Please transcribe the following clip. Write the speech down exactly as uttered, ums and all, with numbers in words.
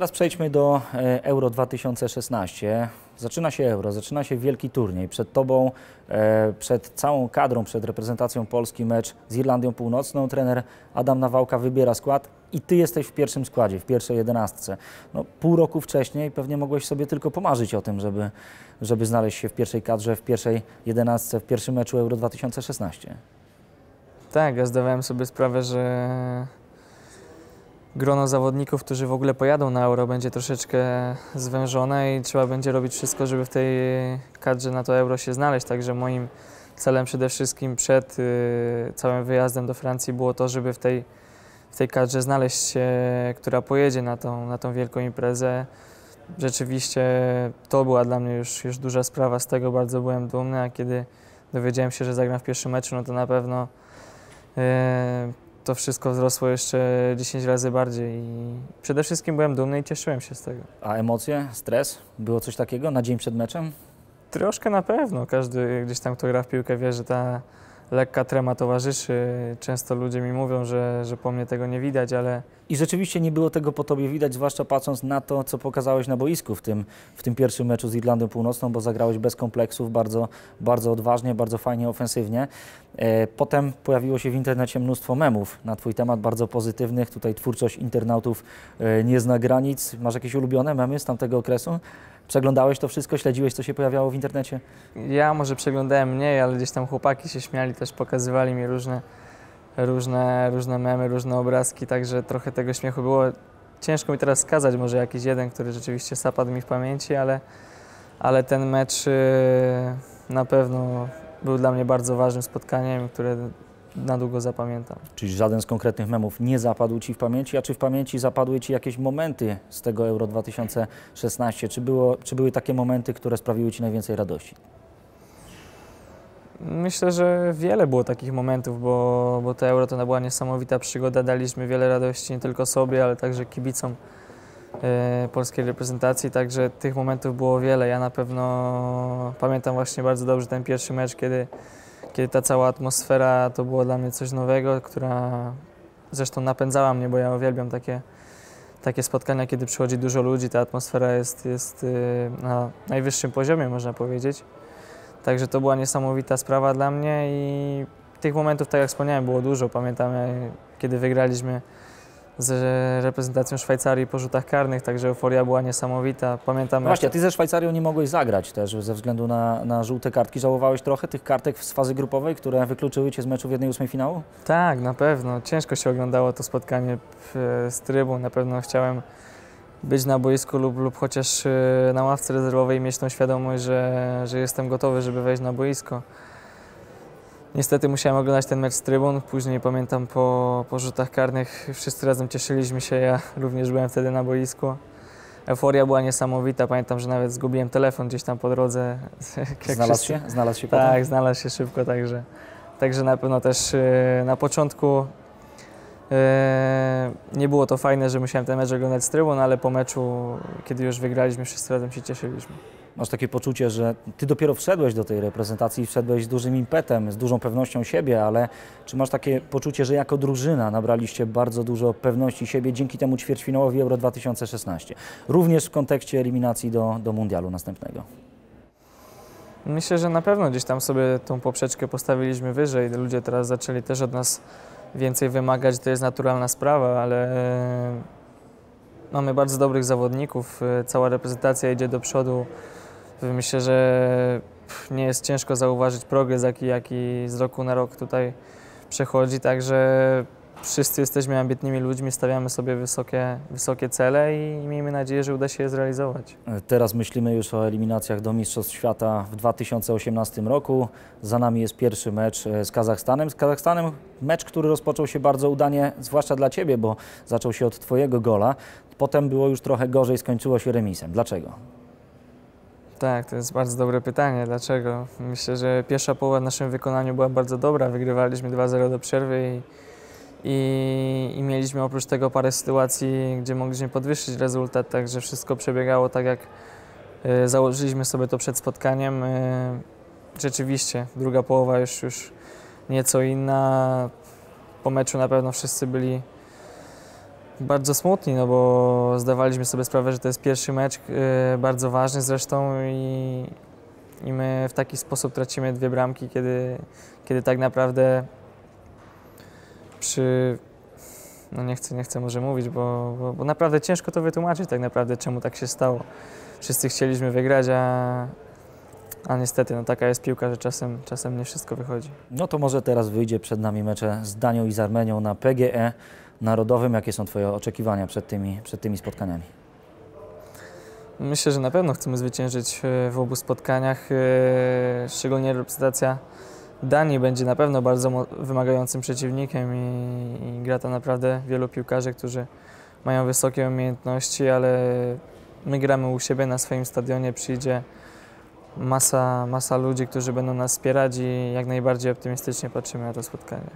Teraz przejdźmy do Euro dwa tysiące szesnaście. Zaczyna się Euro, zaczyna się wielki turniej. Przed Tobą, przed całą kadrą, przed reprezentacją Polski mecz z Irlandią Północną. Trener Adam Nawałka wybiera skład i Ty jesteś w pierwszym składzie, w pierwszej jedenastce. No, pół roku wcześniej pewnie mogłeś sobie tylko pomarzyć o tym, żeby, żeby znaleźć się w pierwszej kadrze, w pierwszej jedenastce, w pierwszym meczu Euro dwa tysiące szesnaście. Tak, ja zdawałem sobie sprawę, że grono zawodników, którzy w ogóle pojadą na Euro, będzie troszeczkę zwężone i trzeba będzie robić wszystko, żeby w tej kadrze na to Euro się znaleźć. Także moim celem przede wszystkim przed y, całym wyjazdem do Francji było to, żeby w tej, w tej kadrze znaleźć się, która pojedzie na tą, na tą wielką imprezę. Rzeczywiście to była dla mnie już, już duża sprawa, z tego bardzo byłem dumny, a kiedy dowiedziałem się, że zagram w pierwszym meczu, no to na pewno y, to wszystko wzrosło jeszcze dziesięć razy bardziej i przede wszystkim byłem dumny i cieszyłem się z tego. A emocje, stres? Było coś takiego na dzień przed meczem? Troszkę na pewno. Każdy gdzieś tam, kto gra w piłkę, wie, że ta lekka trema towarzyszy. Często ludzie mi mówią, że, że po mnie tego nie widać, ale... I rzeczywiście nie było tego po Tobie widać, zwłaszcza patrząc na to, co pokazałeś na boisku w tym, w tym pierwszym meczu z Irlandią Północną, bo zagrałeś bez kompleksów, bardzo, bardzo odważnie, bardzo fajnie, ofensywnie. Potem pojawiło się w internecie mnóstwo memów na Twój temat, bardzo pozytywnych. Tutaj twórczość internautów nie zna granic. Masz jakieś ulubione memy z tamtego okresu? Przeglądałeś to wszystko? Śledziłeś, co się pojawiało w internecie? Ja może przeglądałem mniej, ale gdzieś tam chłopaki się śmiali, też pokazywali mi różne, różne, różne memy, różne obrazki, także trochę tego śmiechu było. Ciężko mi teraz wskazać może jakiś jeden, który rzeczywiście zapadł mi w pamięci, ale, ale ten mecz na pewno był dla mnie bardzo ważnym spotkaniem, które na długo zapamiętam. Czyli żaden z konkretnych memów nie zapadł Ci w pamięci, a czy w pamięci zapadły Ci jakieś momenty z tego Euro dwa tysiące szesnaście? Czy, było, czy były takie momenty, które sprawiły Ci najwięcej radości? Myślę, że wiele było takich momentów, bo, bo to Euro to była niesamowita przygoda. Daliśmy wiele radości nie tylko sobie, ale także kibicom e, polskiej reprezentacji, także tych momentów było wiele. Ja na pewno pamiętam właśnie bardzo dobrze ten pierwszy mecz, kiedy Kiedy ta cała atmosfera to było dla mnie coś nowego, która zresztą napędzała mnie, bo ja uwielbiam takie, takie spotkania, kiedy przychodzi dużo ludzi, ta atmosfera jest, jest na najwyższym poziomie, można powiedzieć. Także to była niesamowita sprawa dla mnie i tych momentów, tak jak wspomniałem, było dużo. Pamiętam, kiedy wygraliśmy z reprezentacją Szwajcarii po rzutach karnych, także euforia była niesamowita. Pamiętam... Właśnie, a Ty ze Szwajcarią nie mogłeś zagrać też ze względu na, na żółte kartki. Żałowałeś trochę tych kartek z fazy grupowej, które wykluczyły Cię z meczu w jednej ósmej finału? Tak, na pewno. Ciężko się oglądało to spotkanie z trybu. Na pewno chciałem być na boisku lub, lub chociaż na ławce rezerwowej i mieć tą świadomość, że, że jestem gotowy, żeby wejść na boisko. Niestety musiałem oglądać ten mecz z trybun, później pamiętam po, po rzutach karnych wszyscy razem cieszyliśmy się, ja również byłem wtedy na boisku. Euforia była niesamowita, pamiętam, że nawet zgubiłem telefon gdzieś tam po drodze. Znalazł się? Znalazł się potem? Tak, znalazł się szybko, także, także na pewno też na początku nie było to fajne, że musiałem ten mecz oglądać z trybun, ale po meczu, kiedy już wygraliśmy, wszyscy razem się cieszyliśmy. Masz takie poczucie, że Ty dopiero wszedłeś do tej reprezentacji, wszedłeś z dużym impetem, z dużą pewnością siebie, ale czy masz takie poczucie, że jako drużyna nabraliście bardzo dużo pewności siebie dzięki temu ćwierćfinałowi Euro dwa tysiące szesnaście, również w kontekście eliminacji do, do mundialu następnego? Myślę, że na pewno gdzieś tam sobie tą poprzeczkę postawiliśmy wyżej. Ludzie teraz zaczęli też od nas więcej wymagać, to jest naturalna sprawa, ale mamy bardzo dobrych zawodników, cała reprezentacja idzie do przodu. Myślę, że nie jest ciężko zauważyć progres, jaki, jaki z roku na rok tutaj przechodzi, także wszyscy jesteśmy ambitnymi ludźmi, stawiamy sobie wysokie, wysokie cele i miejmy nadzieję, że uda się je zrealizować. Teraz myślimy już o eliminacjach do Mistrzostw Świata w dwa tysiące osiemnastym roku. Za nami jest pierwszy mecz z Kazachstanem. Z Kazachstanem mecz, który rozpoczął się bardzo udanie, zwłaszcza dla Ciebie, bo zaczął się od Twojego gola. Potem było już trochę gorzej, skończyło się remisem. Dlaczego? Tak, to jest bardzo dobre pytanie. Dlaczego? Myślę, że pierwsza połowa w naszym wykonaniu była bardzo dobra. Wygrywaliśmy dwa zero do przerwy i, i, i mieliśmy oprócz tego parę sytuacji, gdzie mogliśmy podwyższyć rezultat, także wszystko przebiegało tak, jak y, założyliśmy sobie to przed spotkaniem. Y, rzeczywiście, druga połowa już, już nieco inna. Po meczu na pewno wszyscy byli bardzo smutni, no bo zdawaliśmy sobie sprawę, że to jest pierwszy mecz, bardzo ważny zresztą, i, i my w taki sposób tracimy dwie bramki, kiedy, kiedy tak naprawdę przy... No nie chcę, nie chcę może mówić, bo, bo, bo naprawdę ciężko to wytłumaczyć tak naprawdę, czemu tak się stało. Wszyscy chcieliśmy wygrać, a, a niestety no, taka jest piłka, że czasem, czasem nie wszystko wychodzi. No to może teraz wyjdzie przed nami mecze z Danią i z Armenią na P G E Narodowym. Jakie są Twoje oczekiwania przed tymi, przed tymi spotkaniami? Myślę, że na pewno chcemy zwyciężyć w obu spotkaniach, szczególnie reprezentacja Danii będzie na pewno bardzo wymagającym przeciwnikiem i, i gra tam naprawdę wielu piłkarzy, którzy mają wysokie umiejętności, ale my gramy u siebie na swoim stadionie, przyjdzie masa, masa ludzi, którzy będą nas wspierać i jak najbardziej optymistycznie patrzymy na to spotkanie.